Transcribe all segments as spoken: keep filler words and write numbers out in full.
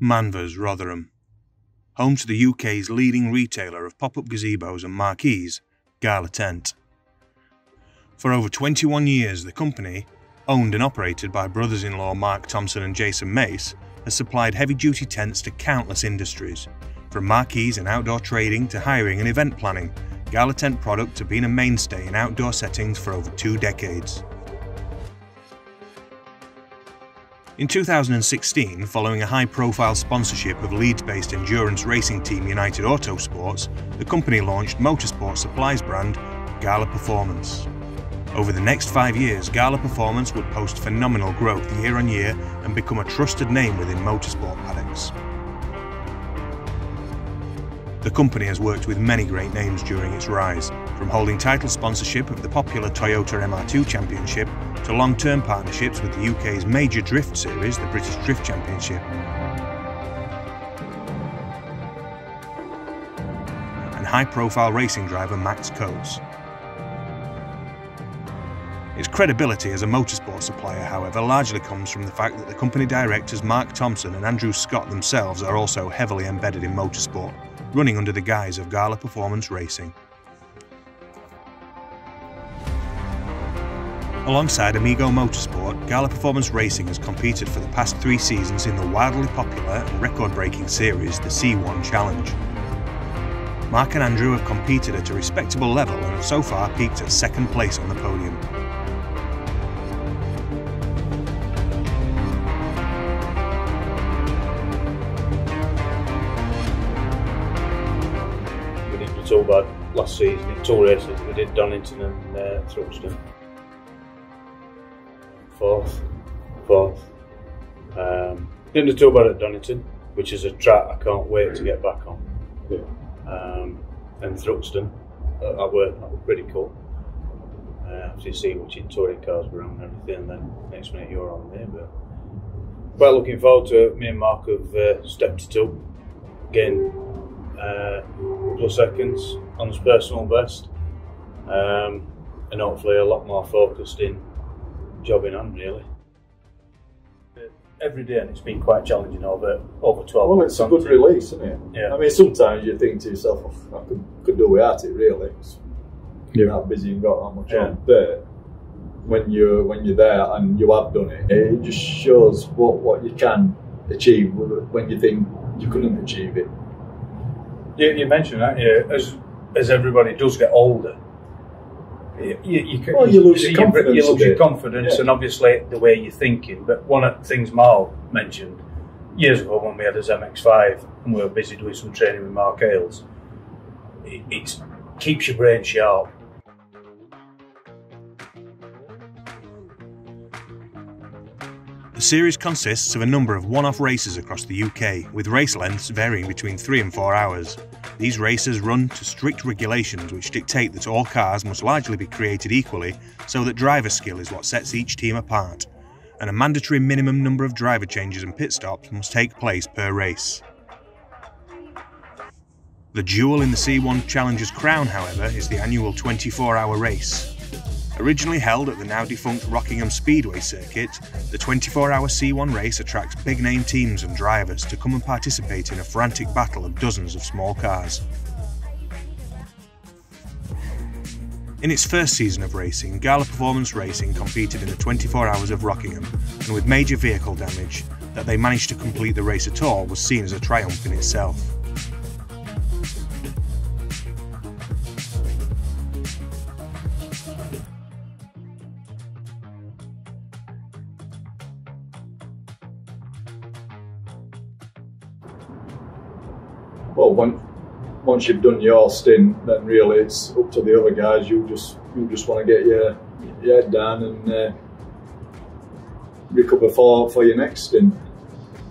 Manvers, Rotherham. Home to the U K's leading retailer of pop-up gazebos and marquees, Gala Tent. For over twenty-one years, the company, owned and operated by brothers-in-law Mark Thompson and Jason Mace, has supplied heavy-duty tents to countless industries. From marquees and outdoor trading to hiring and event planning, Gala Tent products have been a mainstay in outdoor settings for over two decades. In two thousand sixteen, following a high-profile sponsorship of Leeds-based endurance racing team United Autosports, the company launched motorsport supplies brand Gala Performance. Over the next five years, Gala Performance would post phenomenal growth year-on-year and become a trusted name within motorsport paddocks. The company has worked with many great names during its rise, from holding title sponsorship of the popular Toyota M R two Championship to long-term partnerships with the U K's major drift series, the British Drift Championship. And high-profile racing driver Max Coates. Its credibility as a motorsport supplier, however, largely comes from the fact that the company directors Mark Thompson and Andrew Scott themselves are also heavily embedded in motorsport, running under the guise of Gala Performance Racing. Alongside Amigo Motorsport, Gala Performance Racing has competed for the past three seasons in the wildly popular and record-breaking series, the C one Challenge. Mark and Andrew have competed at a respectable level and have so far peaked at second place on the podium. We didn't do too bad last season in two races. We did Donington and uh, Thruxton. Fourth, fourth. Um, didn't do too bad at Donington, which is a track I can't wait to get back on. Yeah. Um, and Thruxton, that, that, were, that were pretty cool. Uh, obviously, see watching touring cars around and everything, and then next minute you're on there. But quite looking forward to it. Me and Mark have uh, stepped it up again, uh, a couple of seconds on his personal best, um, and hopefully a lot more focused in. Job in hand, really. Every day, and it's been quite challenging over over twelve. Well, it's a good release, isn't it? Yeah. I mean, sometimes you think to yourself, I could could do without it, really. It's, yeah. How busy and got how much yeah. on. But when you when you're there and you have done it, it just shows what what you can achieve when you think you couldn't achieve it. You, you mentioned that, yeah. As as everybody does get older. You, you, you, well, you, you lose your confidence, you lose your confidence yeah. and obviously the way you're thinking. But one of the things Marl mentioned years ago when we had his M X five and we were busy doing some training with Mark Hales, it, it keeps your brain sharp. The series consists of a number of one-off races across the U K, with race lengths varying between three and four hours. These races run to strict regulations which dictate that all cars must largely be created equally, so that driver skill is what sets each team apart, and a mandatory minimum number of driver changes and pit stops must take place per race. The jewel in the C one Challenger's crown, however, is the annual twenty-four hour race. Originally held at the now-defunct Rockingham Speedway circuit, the twenty-four hour C one race attracts big-name teams and drivers to come and participate in a frantic battle of dozens of small cars. In its first season of racing, Gala Performance Racing competed in the twenty-four hours of Rockingham, and with major vehicle damage, that they managed to complete the race at all was seen as a triumph in itself. Well, when, once you've done your stint, then really it's up to the other guys. You just you just want to get your, your head down and uh, recover for for your next stint.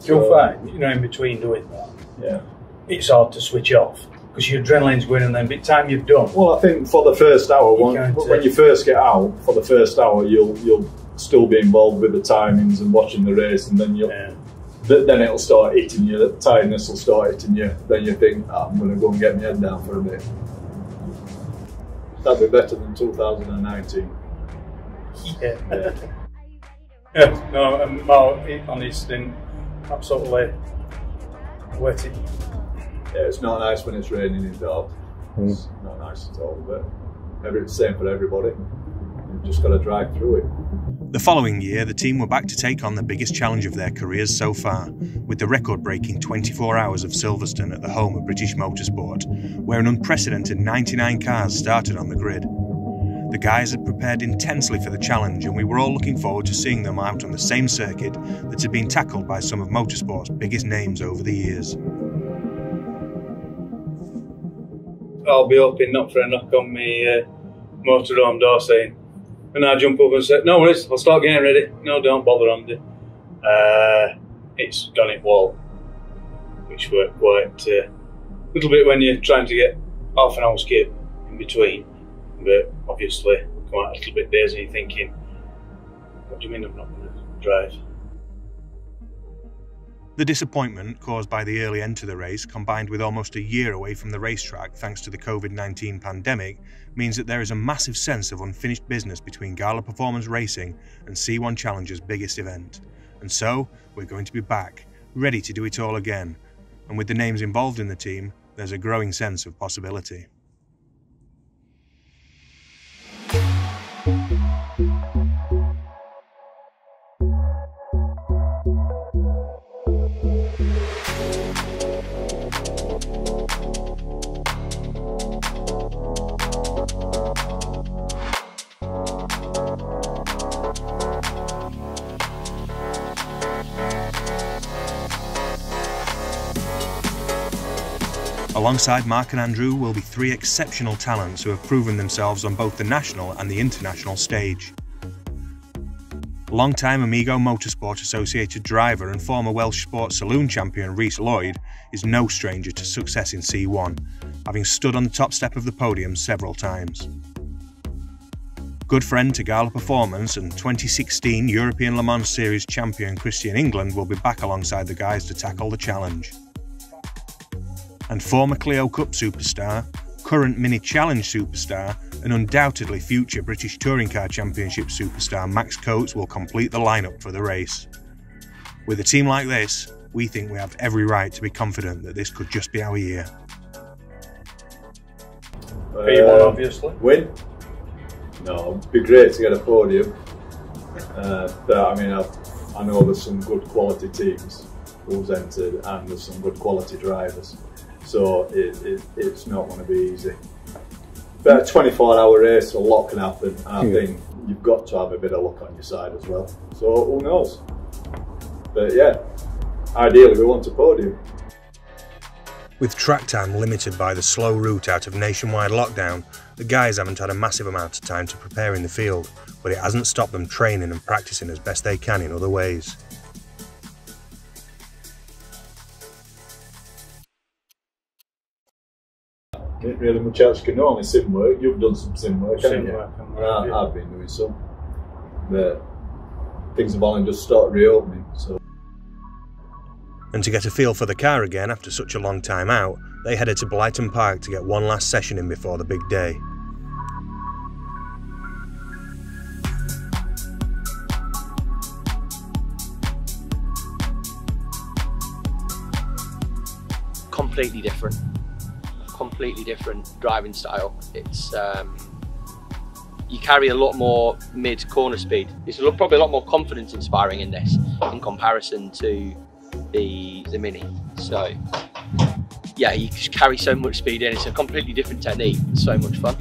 You'll so, find, you know, in between doing that, yeah, it's hard to switch off because your adrenaline's going, and then by the time you've done. Well, I think for the first hour, you when, when you first get out, for the first hour, you'll you'll still be involved with the timings and watching the race, and then you'll. Yeah. But then it'll start eating you, the tiredness will start eating you, then you think, oh, I'm going to go and get my head down for a bit. That'd be better than two thousand nineteen. Yeah. Yeah, yeah no, and Mark on his stint absolutely wet. Yeah, it's not nice when it's raining indoors. Mm. It's not nice at all, but it's the same for everybody. You've just got to drive through it. The following year, the team were back to take on the biggest challenge of their careers so far, with the record-breaking twenty-four hours of Silverstone at the home of British Motorsport, where an unprecedented ninety-nine cars started on the grid. The guys had prepared intensely for the challenge, and we were all looking forward to seeing them out on the same circuit that had been tackled by some of motorsport's biggest names over the years. I'll be hoping not for a knock on my uh, motorhome door saying, and I jump up and say, no worries, I'll start getting ready. No, don't bother, Andy. Uh, it's gone it wall, which worked quite a uh, little bit when you're trying to get half an hour skip in between. But obviously, come out a little bit dazed and you're thinking, what do you mean I'm not going to drive? The disappointment caused by the early end to the race, combined with almost a year away from the racetrack thanks to the COVID nineteen pandemic, means that there is a massive sense of unfinished business between Gala Performance Racing and C one Challenge's biggest event. And so, we're going to be back, ready to do it all again. And with the names involved in the team, there's a growing sense of possibility. Alongside Mark and Andrew will be three exceptional talents who have proven themselves on both the national and the international stage. Longtime Amigo Motorsport Associated driver and former Welsh Sports Saloon champion Rhys Lloyd is no stranger to success in C one, having stood on the top step of the podium several times. Good friend to Gala Performance and twenty sixteen European Le Mans Series champion Christian England will be back alongside the guys to tackle the challenge. And former Clio Cup superstar, current Mini Challenge superstar, and undoubtedly future British Touring Car Championship superstar Max Coates will complete the lineup for the race. With a team like this, we think we have every right to be confident that this could just be our year. Uh, P one, obviously. Win? No, it'd be great to get a podium. Uh, but I mean, I've, I know there's some good quality teams who's entered, and there's some good quality drivers. So it, it, it's not going to be easy. But a twenty-four hour race, a lot can happen. And I yeah. think you've got to have a bit of luck on your side as well. So who knows? But yeah, ideally we want a podium. With track time limited by the slow route out of nationwide lockdown, the guys haven't had a massive amount of time to prepare in the field, but it hasn't stopped them training and practicing as best they can in other ways. Didn't really much else you can do, only sim work. You've done some sim work, haven't you? Work, haven't I, yeah. I've been doing some. But things have only just started reopening. So. And to get a feel for the car again after such a long time out, they headed to Blyton Park to get one last session in before the big day. Completely different. Completely different driving style. It's um, you carry a lot more mid corner speed. It's probably a lot more confidence inspiring in this in comparison to the the Mini. So yeah, you just carry so much speed in. It's a completely different technique. It's so much fun.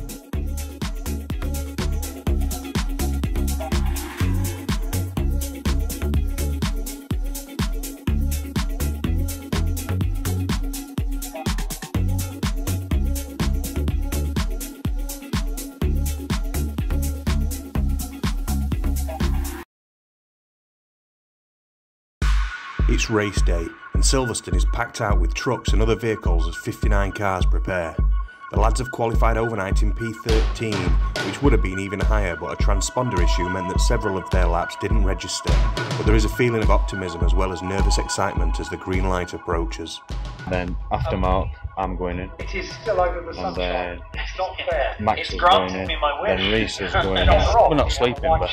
It's race day, and Silverstone is packed out with trucks and other vehicles as fifty-nine cars prepare. The lads have qualified overnight in P thirteen, which would have been even higher, but a transponder issue meant that several of their laps didn't register. But there is a feeling of optimism as well as nervous excitement as the green light approaches. Then, after Mark, I'm going in. It is still over the sunshine. Uh, it's not fair. Max it's is granted going me in. My wish. Then Rhys is going in. We're not sleeping, but...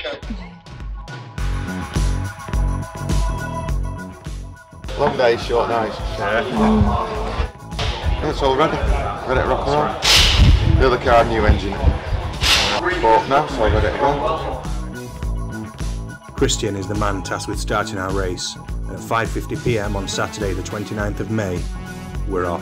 Long day, short night. Yeah. It's all ready. Ready to rock and roll. The other car, new engine. But now, so ready to go. Christian is the man tasked with starting our race. At five fifty p m on Saturday, the twenty-ninth of May, we're off.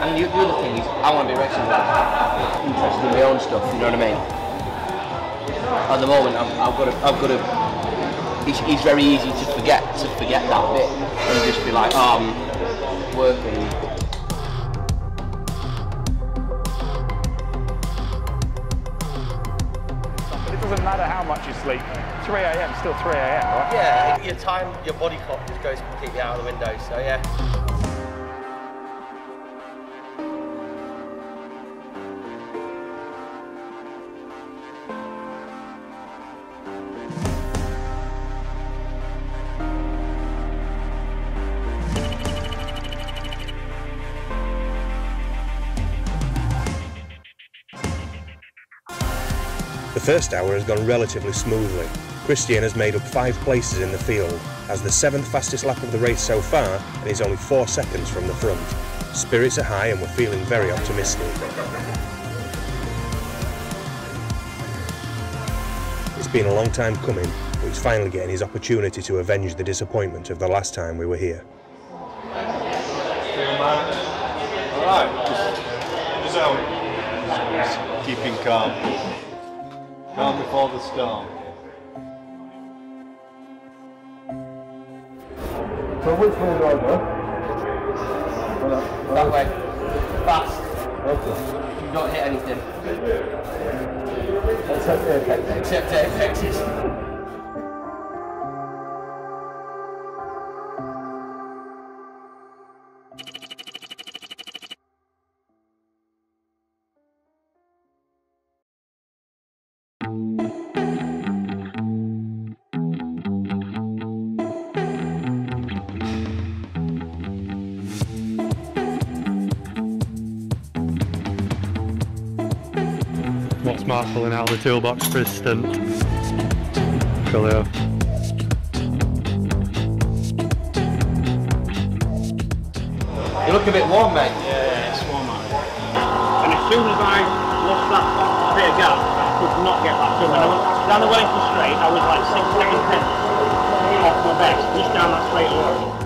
And the other thing is, I want to be racing like interested in my own stuff. You know what I mean? At the moment, I've, I've got to. I've got to. It's, it's very easy to forget to forget that bit and just be like, um, oh, working. It doesn't matter how much you sleep. three a m still three a m, right? Yeah. Your time, your body clock just goes completely out of the window. So yeah. The first hour has gone relatively smoothly. Christian has made up five places in the field, as the seventh fastest lap of the race so far, and is only four seconds from the front. Spirits are high and we're feeling very optimistic. It's been a long time coming, but he's finally getting his opportunity to avenge the disappointment of the last time we were here. Alright, just keeping calm. Down before the storm. So which way do I go? That way. Fast. Okay. You've not hit anything. Except apex. Except apexes. Mark pulling out of the toolbox for his stint. Coolio. You look a bit warm, mate. Yeah, it's warm, man. And as soon as I lost that bit of gap, I could not get back up. And I was down the Wellington straight, I was like six, seven tenths off my best, just down that straight line.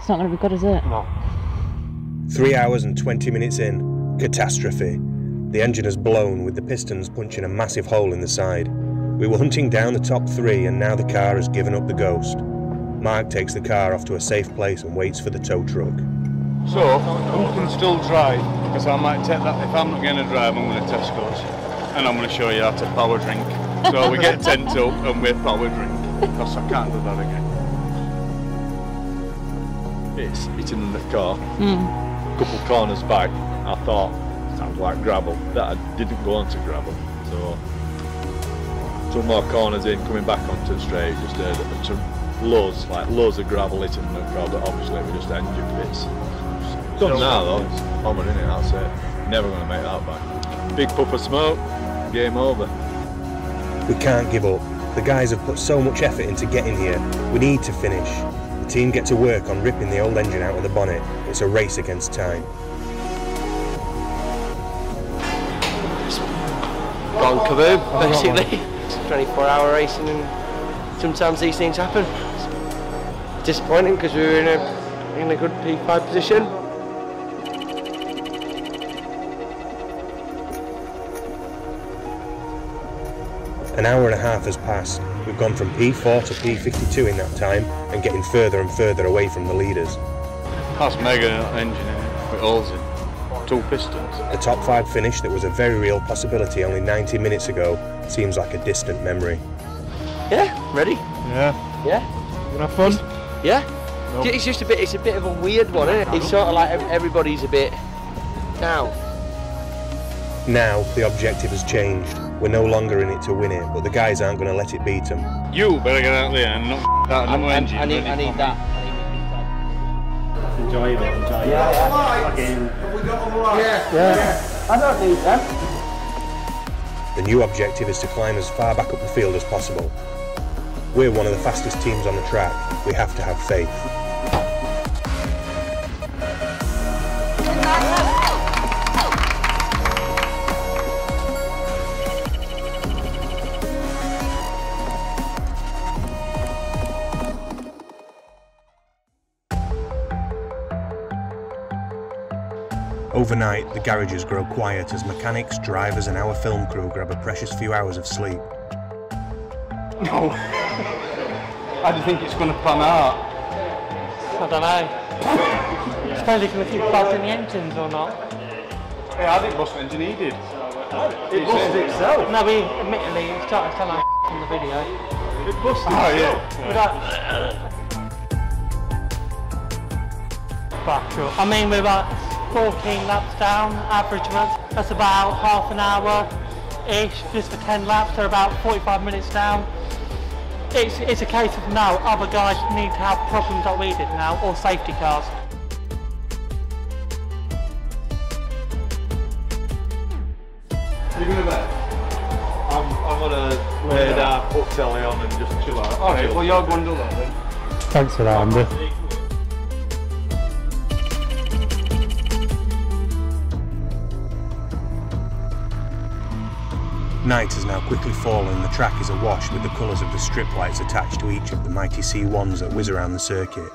It's not going to be good, is it? No. Three hours and twenty minutes in, catastrophe. The engine has blown, with the pistons punching a massive hole in the side. We were hunting down the top three and now the car has given up the ghost. Mark takes the car off to a safe place and waits for the tow truck. So, who can still drive? Because I might take that, if I'm not going to drive, I'm going to test course. And I'm going to show you how to power drink. So we get tent up and we power drink. Because I can't do that again. It's hitting the car, mm. a couple corners back. I thought sounds like gravel. That I didn't go onto gravel, so two more corners in, coming back onto the straight, just heard uh, loads, like loads of gravel hitting the car. But obviously we just engine bits. Done so now though, it's homer in it. That's it. Never going to make that back. Big puff of smoke. Game over. We can't give up. The guys have put so much effort into getting here. We need to finish. The team get to work on ripping the old engine out of the bonnet. It's a race against time. gone kaboom, basically. twenty-four hour racing, and sometimes these things happen. It's disappointing because we were in a, in a good P five position. An hour and a half has passed. We've gone from P four to P fifty-two in that time and getting further and further away from the leaders. That's mega engineering with holes in, two pistons. A top five finish that was a very real possibility only ninety minutes ago seems like a distant memory. Yeah, ready? Yeah. Yeah. You gonna have fun? It's, yeah. Nope. It's just a bit, it's a bit of a weird one, isn't it? It's sort of like everybody's a bit down. Now the objective has changed. We're no longer in it to win it, but the guys aren't going to let it beat them. You better get out there and not that no engine. I need, I need that. Enjoy it, enjoy it. Yeah, yeah. Again. Have we got them right? Yeah. Yeah. Yeah. I don't need them. The new objective is to climb as far back up the field as possible. We're one of the fastest teams on the track. We have to have faith. Overnight, the garages grow quiet as mechanics, drivers and our film crew grab a precious few hours of sleep. No. How do you think it's going to pan out? I don't know. It's probably going to keep faulting the engines or not. Yeah, I think bus engine he did. It busted itself. No, we admittedly, it's starting to sound like on the video. It busted itself. Oh, yeah. Without... Back up. I mean, we're about fourteen laps down, average amount. That's about half an hour-ish, just for ten laps, they're about forty-five minutes down. It's, it's a case of no, other guys need to have problems that we did now, or safety cars. You're going to bed? I'm, I'm going to lay down, put telly on and just chill out. Alright, well you're going to do that then. Thanks for that, Andrew. Night has now quickly fallen and the track is awash with the colours of the strip lights attached to each of the mighty C ones that whiz around the circuit.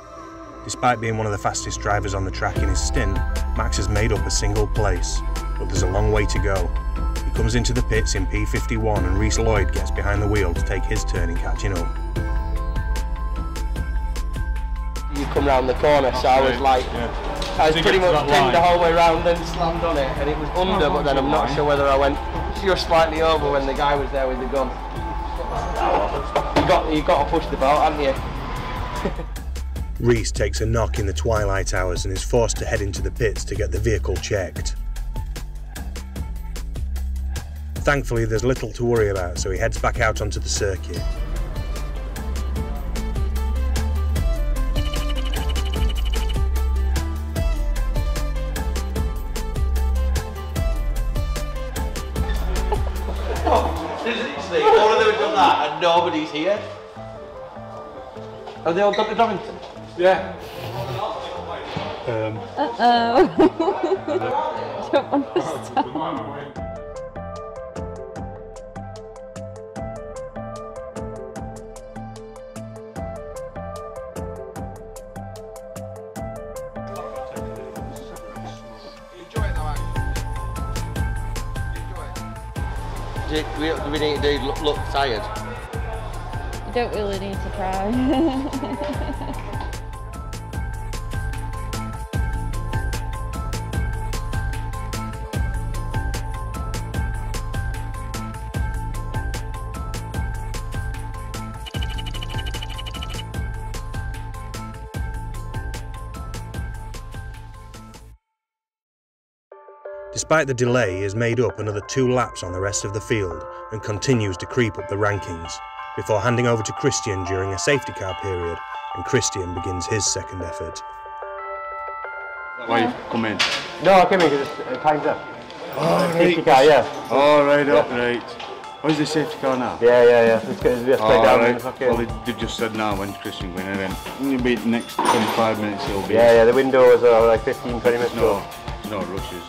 Despite being one of the fastest drivers on the track in his stint, Max has made up a single place, but there's a long way to go. He comes into the pits in P fifty-one and Rhys Lloyd gets behind the wheel to take his turn in catching up. You come round the corner, so I was like, yeah. I was pretty much pinned the whole way round, then slammed on it, and it was under, but then I'm not sure whether I went just slightly over when the guy was there with the gun. You got, you got to push the boat, haven't you? Rhys takes a knock in the twilight hours and is forced to head into the pits to get the vehicle checked. Thankfully, there's little to worry about, so he heads back out onto the circuit. Nobody's here. Are they all Doctor Donington? Yeah. Um. Uh-oh. Don't understand. Do we, we need to do look, look tired? Don't really need to cry. Despite the delay, he has made up another two laps on the rest of the field and continues to creep up the rankings, before handing over to Christian during a safety car period, and Christian begins his second effort. Is that why you've come in? No, I came in because it's time's up. Oh, right. Safety car, yeah. Oh, right, yeah. Up, right. Where's the safety car now? Yeah, yeah, yeah. Let's get this oh, down right. Well, they, they just said now when Christian went in, and you'll be the next twenty-five minutes he'll be. Yeah, yeah, the window was uh, like fifteen, twenty minutes ago. No, no rushes.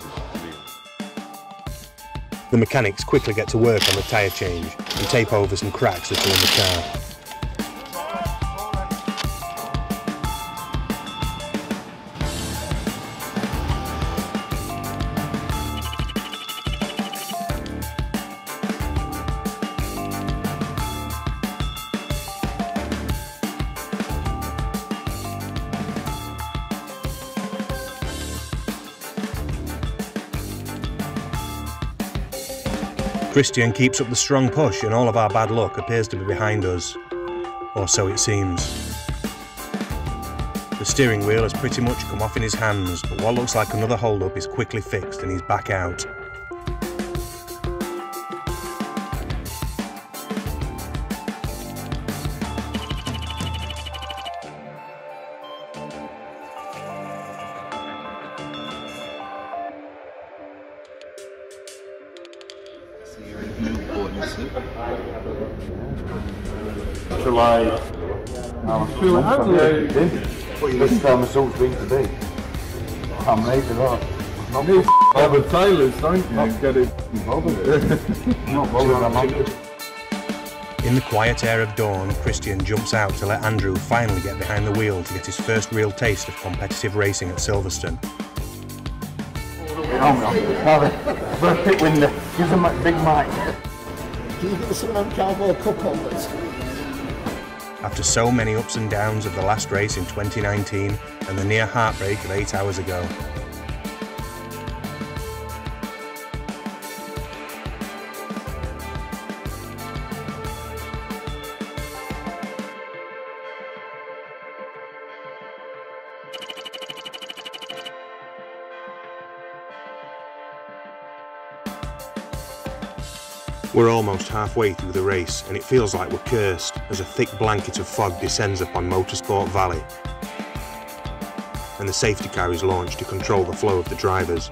The mechanics quickly get to work on the tyre change and tape over some cracks that are in the car. Christian keeps up the strong push and all of our bad luck appears to be behind us, or so it seems. The steering wheel has pretty much come off in his hands, but what looks like another hold-up is quickly fixed and he's back out. July. I'm feeling hungry. This time it's all been today. I'm late a lot. Not me. Bother tailors, don't you? Not get it. Not bothered. In the quiet air of dawn, Christian jumps out to let Andrew finally get behind the wheel to get his first real taste of competitive racing at Silverstone. Oh, no. Pit window. Give him a big mic. After so many ups and downs of the last race in twenty nineteen and the near heartbreak of eight hours ago. We're almost halfway through the race and it feels like we're cursed as a thick blanket of fog descends upon Motorsport Valley and the safety car is launched to control the flow of the drivers.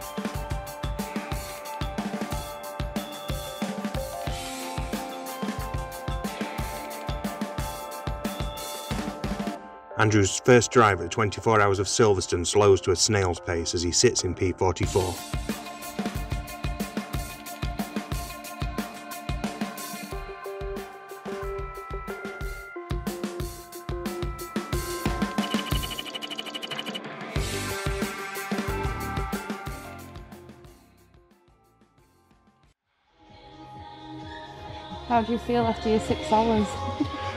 Andrew's first drive at the twenty-four hours of Silverstone slows to a snail's pace as he sits in P forty-four. How do you feel after your six hours?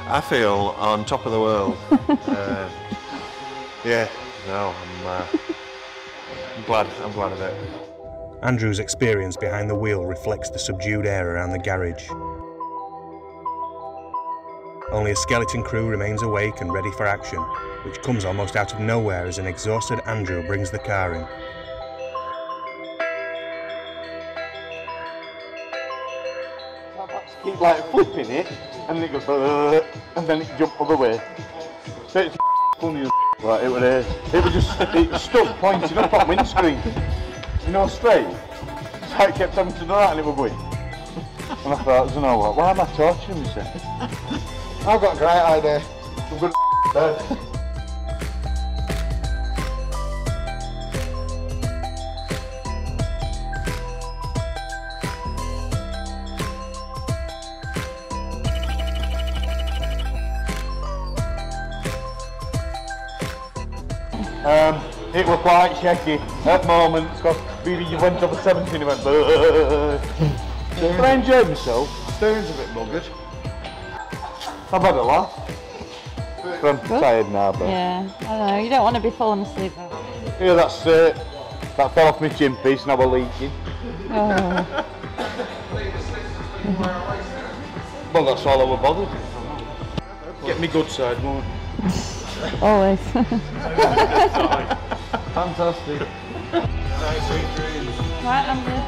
I feel on top of the world. uh, yeah, no, I'm, uh, I'm glad, I'm glad of it. Andrew's experience behind the wheel reflects the subdued air around the garage. Only a skeleton crew remains awake and ready for action, which comes almost out of nowhere as an exhausted Andrew brings the car in. Keep like flipping it, and it goes, and then it jumped other way. So it's funny as like it was. Uh, it was just it was stuck pointing up on windscreen. You know, straight. So I kept having to do that, and it was going. And I thought, you know what? Why am I torturing myself? I've got a great idea. I'm going to there. Um, it was quite shaky at moments because really you went over seventeen and went brrrr. But I enjoyed myself. Steering's a bit buggered. I've had a laugh. But I'm Good. tired now, but... Yeah, I know, you don't want to be falling asleep though. Yeah, that's it. Uh, that fell off my chin piece and I was leaking. Oh. Well, that's all I was bothered. Get me good side, won't I? Always. Fantastic. Right, Andrew.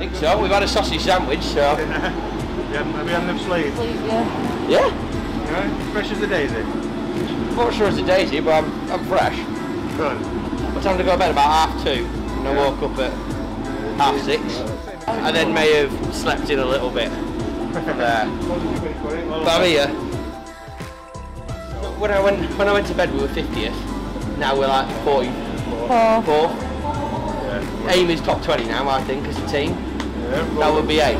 think so. We've had a sausage sandwich, so... Have we had enough sleep? Sleep, yeah. Yeah? Yeah? Fresh as a daisy? Not sure as a daisy, but I'm, I'm fresh. Good. What time did I go to bed? About half two. And I yeah. woke up at half six. I then may have slept in a little bit. There. But I'm here. When I, went, when I went to bed we were fiftieth. Now we're like forty-fourth. Yeah. Aim is top twenty now, I think, as a team. Yeah, that would be ace.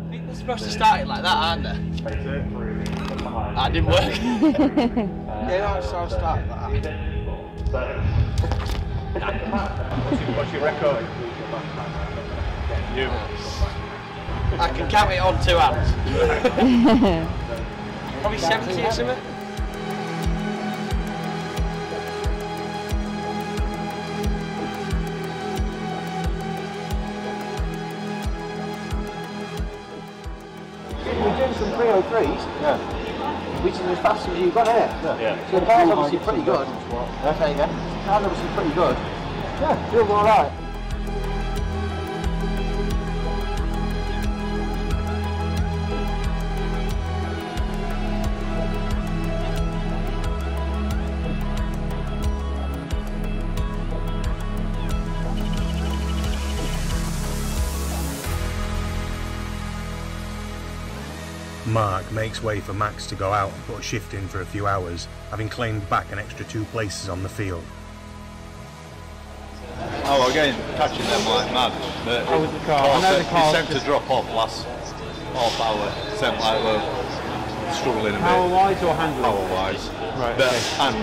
I think they're supposed to start it like that, aren't they? That didn't work. Yeah, that's how I started like that. What's your record? You. I can count it on two hands. Probably seventy or something. We're doing some three oh threes, yeah. Which is as fast as you've got here. Yeah. So the car's obviously pretty good. Okay, yeah. The car's obviously pretty good. Yeah, feels alright. Mark makes way for Max to go out and put a shift in for a few hours, having claimed back an extra two places on the field. Oh, again, catching them like mad. The, oh, with the car. I know the car sent to drop off last half hour. Sent like we're struggling a bit. Power wise or handling? Power wise. Right. But, okay. And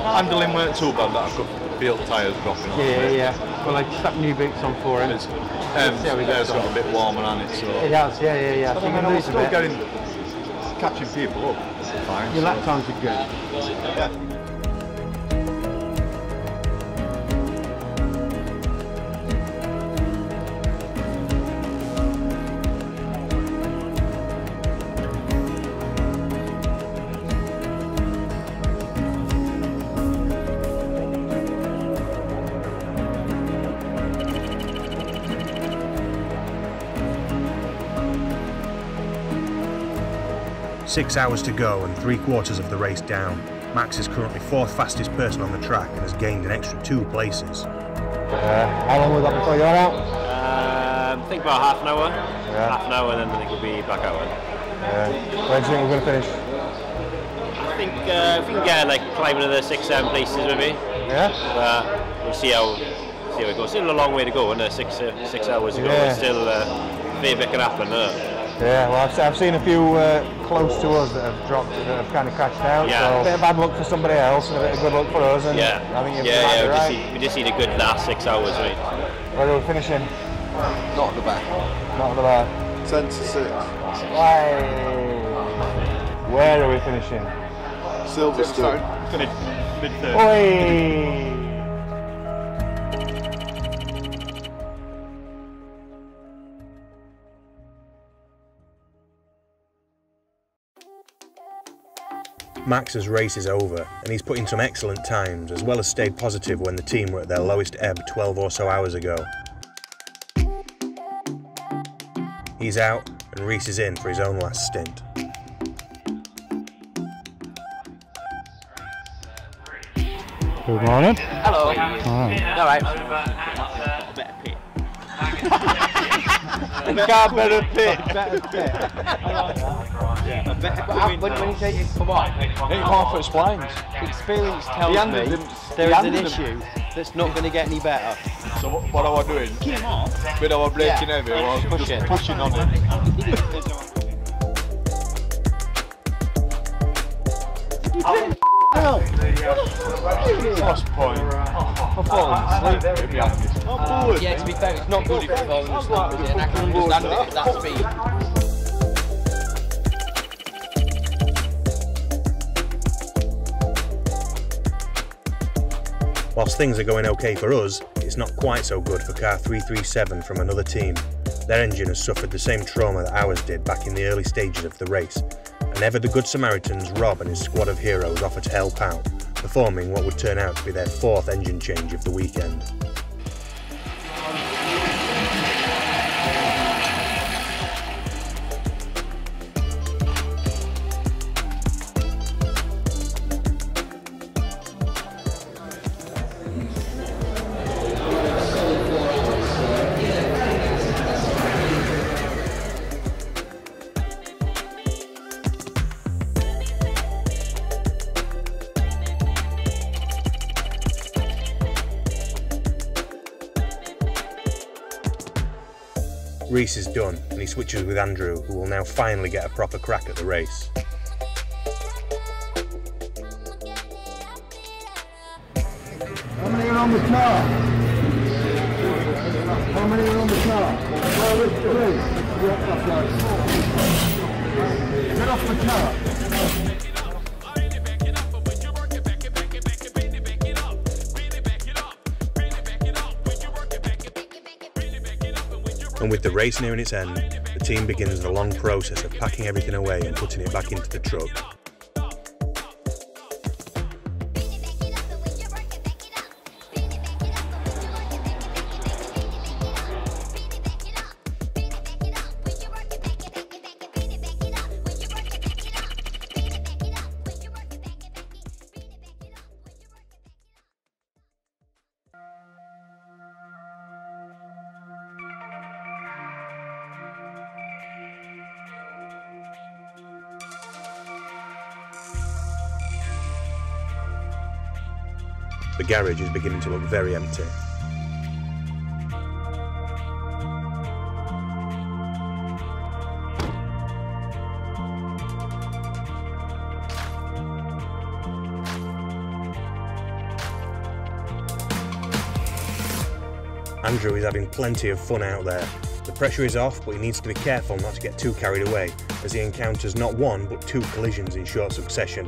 handling weren't too bad that I could feel tyres dropping off. Yeah, yeah. Well, I stuck new boots on for him. It's, Um, yeah, we got a bit warmer on it, so... It has, yeah, yeah, yeah. But I mean, I was still going, catching people up. Fine, your so. Lap times are good. Six hours to go and three quarters of the race down. Max is currently fourth fastest person on the track and has gained an extra two places. Uh, how long was that before you got out? Um, I think about half an hour. Yeah. Half an hour, and then I think we'll be back out. Yeah. Where do you think we're going to finish? I think uh, if we can get like climbing another six, seven places maybe. Yeah. But we'll see how see how it goes. Still a long way to go, isn't it? Six uh, six hours to go. Yeah. Still uh, a bit can happen. Uh. Yeah, well, I've, I've seen a few uh, close to us that have dropped, that have kind of crashed out. Yeah. So a bit of bad luck for somebody else and a bit of good luck for us. And yeah. I think yeah, yeah. We, right. just need, we just need a good last six hours, right? Where are we finishing? Not at the back. Not at the back. Ten to six. Aye. Where are we finishing? Silverstone. Finished mid third. Oi. Max's race is over, and he's put in some excellent times, as well as stayed positive when the team were at their lowest ebb twelve or so hours ago. He's out, and Rhys is in for his own last stint. Good morning. Hello. Alright. A better pit. A better pit. Yeah. But when, when you say it's come on, it half explains. Experience tells the me them, there the is an them. issue that's not going to get any better. So what, what are we doing? Get him off. But are we breaking yeah. over? Or are we just pushing on it? Lost point. I've fallen asleep. Yeah, to be fair, it's not good if you're falling asleep, is it? And I can understand it at that speed. Whilst things are going okay for us, it's not quite so good for car three three seven from another team. Their engine has suffered the same trauma that ours did back in the early stages of the race, and ever the good Samaritans, Rob and his squad of heroes offer to help out, performing what would turn out to be their fourth engine change of the weekend. Rhys is done and he switches with Andrew, who will now finally get a proper crack at the race. How many are on the car? How many are on the car? Get off the car. And with the race nearing its end, the team begins the long process of packing everything away and putting it back into the truck. The garage is beginning to look very empty. Andrew is having plenty of fun out there. The pressure is off, but he needs to be careful not to get too carried away, as he encounters not one but two collisions in short succession.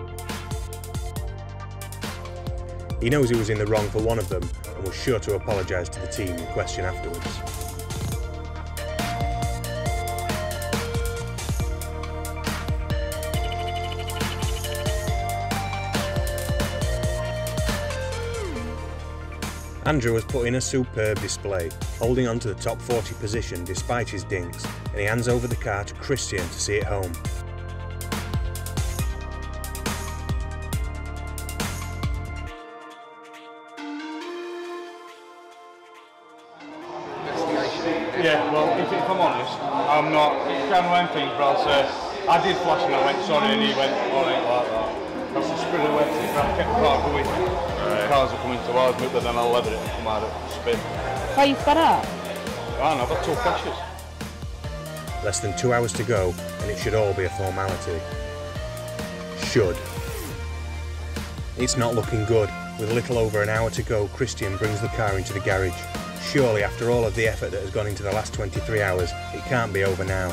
He knows he was in the wrong for one of them and was sure to apologise to the team in question afterwards. Andrew has put in a superb display, holding on to the top forty position despite his dinks, and he hands over the car to Christian to see it home. Yeah, well, if, if I'm honest, I'm not, it's kind of one thing, but I'll say, I did flash and I went, sorry, and he went, all right, like that. That's the spirit of it, but I kept the car going. The cars are coming towards me, but then I'll let it come out of the spin. Why you got up? I don't know, I've got two flashes. Less than two hours to go, and it should all be a formality. Should. It's not looking good. With a little over an hour to go, Christian brings the car into the garage. Surely, after all of the effort that has gone into the last twenty-three hours, it can't be over now.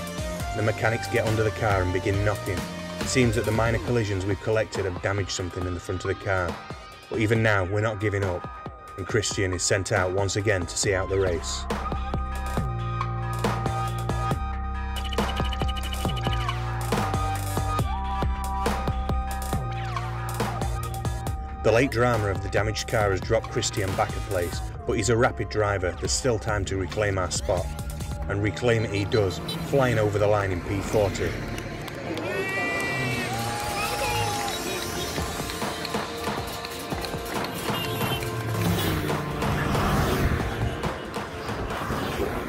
The mechanics get under the car and begin knocking. It seems that the minor collisions we've collected have damaged something in the front of the car. But even now, we're not giving up, and Christian is sent out once again to see out the race. The late drama of the damaged car has dropped Christian back a place, but he's a rapid driver, there's still time to reclaim our spot. And reclaim it he does, flying over the line in P forty.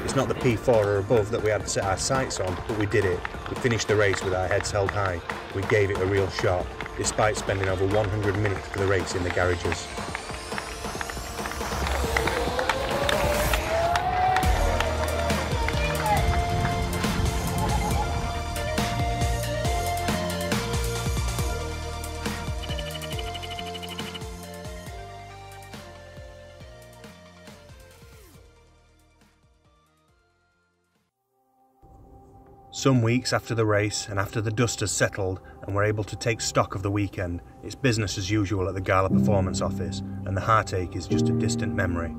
It's not the P four or above that we had set our sights on, but we did it. We finished the race with our heads held high. We gave it a real shot, despite spending over one hundred minutes for the race in the garages. Some weeks after the race, and after the dust has settled and we're able to take stock of the weekend, it's business as usual at the Gala Performance office, and the heartache is just a distant memory.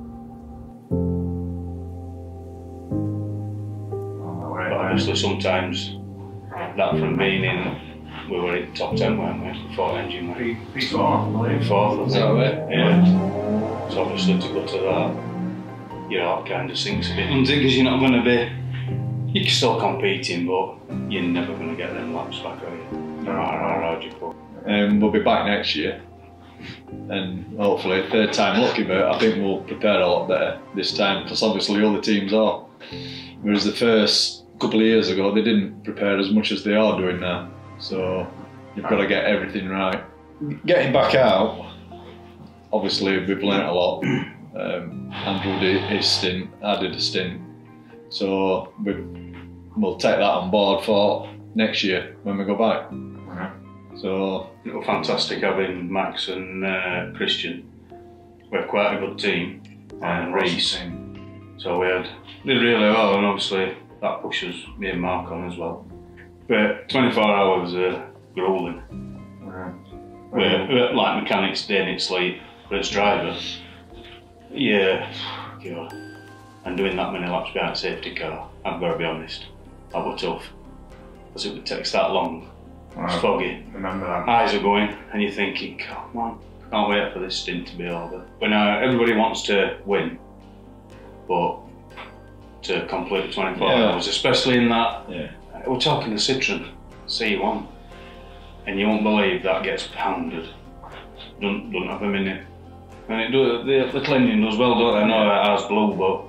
obviously sometimes that from being in, we were in top ten, weren't we? Fourth engine, weren't we? Fourth, fourth, was that it? Yeah. So obviously to go to that, you know, that kind of sinks a bit, doesn't it? Because you're not going to be, you're still competing, but you're never going to get them laps back, are you? No. How do you put? Um, we'll be back next year, and hopefully third time lucky, but I think we'll prepare a lot better this time, because obviously all the teams are. Whereas the first couple of years ago, they didn't prepare as much as they are doing now. So you've got to get everything right. Getting back out, obviously we've learnt a lot. Um, Andrew did his stint, I did a stint. So we'll take that on board for next year when we go back. So it was fantastic having Max and uh, Christian. We had quite a good team, and Rhys. So we had, did really well, and obviously that pushes me and Mark on as well. But twenty-four hours uh, grueling. Right. We're, we're like mechanics, day and sleep, but as drivers, yeah, God. And doing that many laps behind a safety car, I've got to be honest, that was tough. Because it takes that long. Right. It's foggy. Remember that. Eyes are going, and you're thinking, come on, can't wait for this stint to be over. But now everybody wants to win, but to complete twenty-four yeah. hours, especially in that, yeah. we're talking the Citroen C one, and you won't believe that gets pounded. Don't don't have a minute. And it does, the, the cleaning does well, don't they? I know yeah. it has blue, but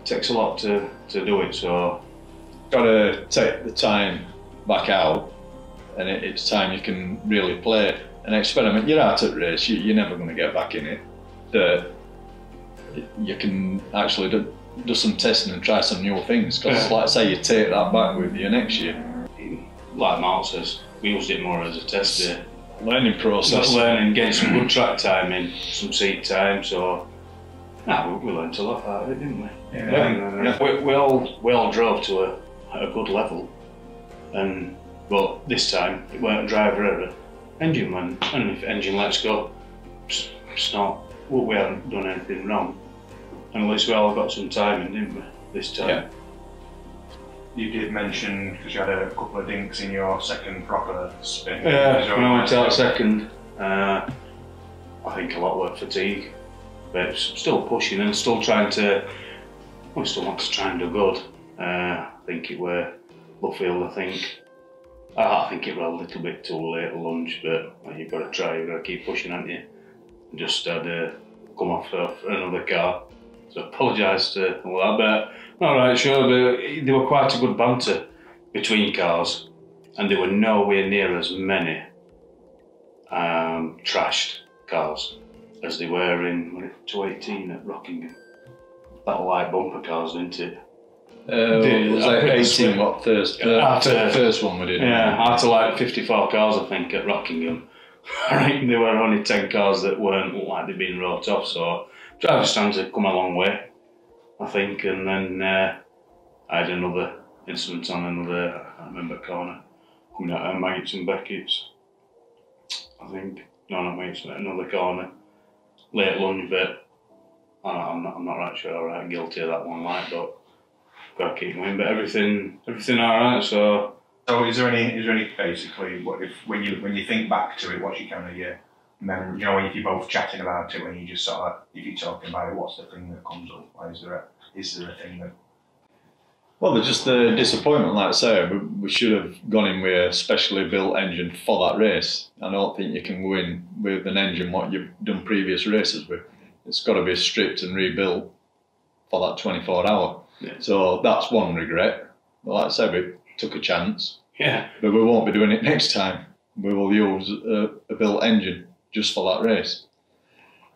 it takes a lot to to do it. So got to take the time back out. And it, it's time you can really play and experiment. You're out at race, you, you're never going to get back in it. The, you can actually do, do some testing and try some new things, because yeah. like I say, you take that back with you next year. Like Mark says, we used it more as a test day. Learning process. Not learning, getting some good track time in, some seat time, so... Nah, we, we learned a lot out of it, didn't we? Yeah. yeah. yeah. We, we, all, we all drove to a, a good level, and but this time it weren't driver error. Engine went, and if engine lets go, it's not, well, we haven't done anything wrong. And at least we all got some timing, didn't we, this time? Yeah. You did mention, because you had a couple of dinks in your second proper spin. Yeah, when I went out second, uh, I think a lot were fatigue. But it's still pushing and still trying to, we still want to try and do good. Uh, I think it were Luffield, I think. I think it was a little bit too late at lunch, but well, you've got to try, you've got to keep pushing, haven't you? Just had uh, come off for another car, so I apologise to all that, but all right, sure, but they were quite a good banter between cars, and they were nowhere near as many um, trashed cars as they were in two eighteen at Rockingham. That light bumper cars, didn't it? Uh, Dude, it was like eighteen what first, uh, after, first one we did. Yeah, after like fifty-four cars I think at Rockingham. I think there were only ten cars that weren't like they'd been wrought off, so driver stands have come a long way, I think, and then uh, I had another incident on another, I can't remember, corner, coming out of Maggots and Beckett's, I think, no not Maggots, another corner, late lunch bit, I'm not, I'm not right sure, all right, guilty of that one like, but got to keep going, but everything, everything all right. So, so is there any, is there any basically, what if when you when you think back to it, what's your kind of your memory? You know, when you're both chatting about it, when you just sort of, if you're talking about it, what's the thing that comes up? Like, is there a, is there a thing that? Well, there's just the disappointment. Like I say, we, we should have gone in with a specially built engine for that race. I don't think you can win with an engine what you've done previous races with. It's got to be stripped and rebuilt for that twenty-four hour. Yeah. So that's one regret. Well, like I said, we took a chance. Yeah. But we won't be doing it next time. We will use a, a built engine just for that race.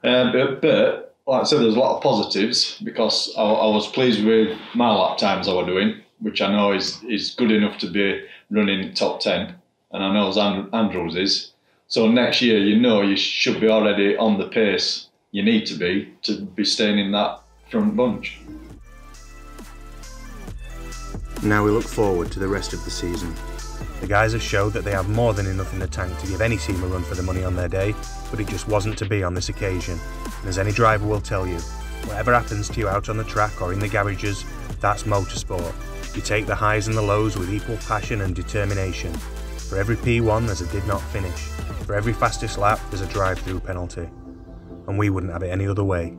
Um, but, but, like I said, there's a lot of positives, because I, I was pleased with my lap times I were doing, which I know is, is good enough to be running top ten. And I know as Andrew, Andrew's is. So next year, you know you should be already on the pace you need to be to be staying in that front bunch. Now we look forward to the rest of the season. The guys have showed that they have more than enough in the tank to give any team a run for the money on their day, but it just wasn't to be on this occasion. And as any driver will tell you, whatever happens to you out on the track or in the garages, that's motorsport. You take the highs and the lows with equal passion and determination. For every P one there's a did not finish, for every fastest lap there's a drive-through penalty, and we wouldn't have it any other way.